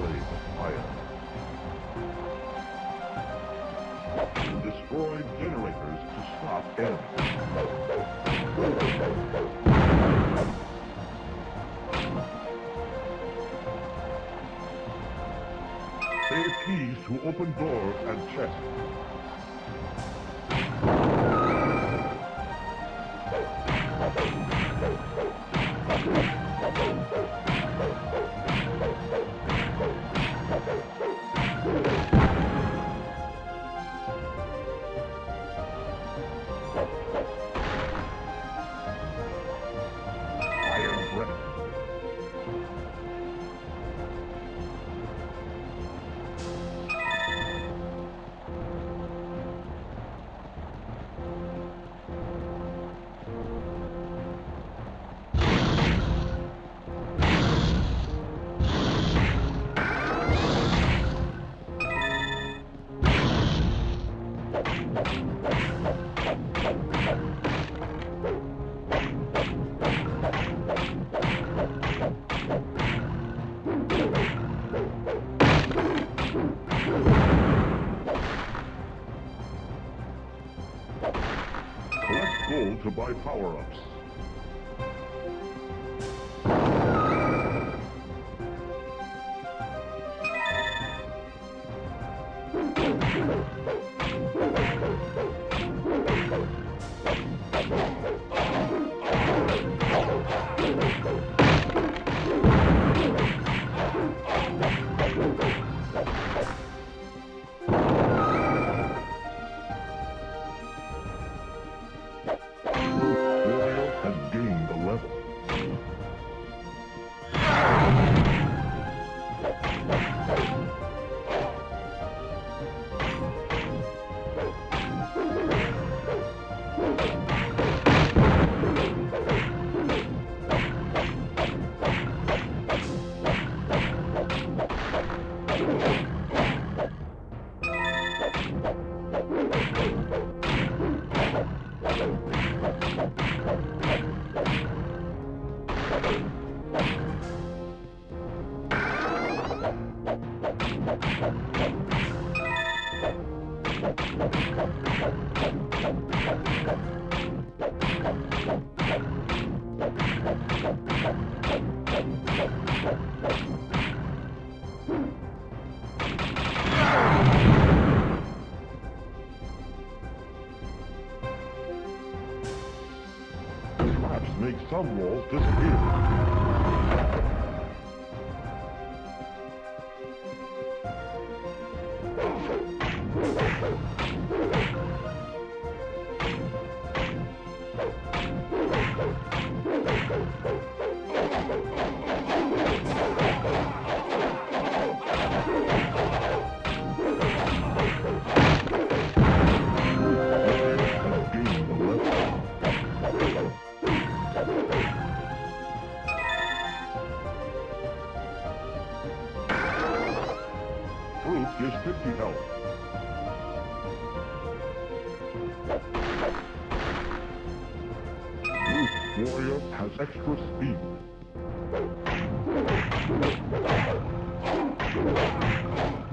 Valley of Fire. Destroyed generators to stop enemies. Save keys to open doors and chests. To buy power-ups. Make some walls disappear. Gives 50 health. Root Warrior has extra speed.